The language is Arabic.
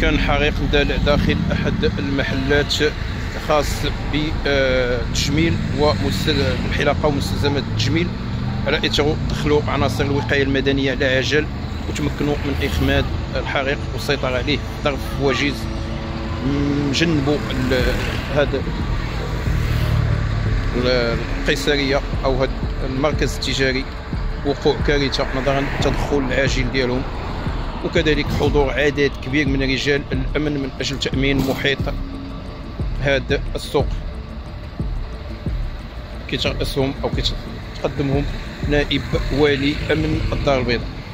كان حريق داخل أحد المحلات خاص بالتجميل والحلاقة ومستلزمات التجميل، رأيته دخلوا عناصر الوقاية المدنية على عجل وتمكنوا من إخماد الحريق والسيطرة عليه بظرف وجيز، جنبوا هذا القيصرية أو هذا المركز التجاري وقوع كارثة نظرا للتدخل العاجل ديالهم، وكذلك حضور عدد كبير من رجال الأمن من أجل تأمين محيط هذا السوق كيترأسهم أو كيتقدمهم نائب والي أمن الدار البيضاء.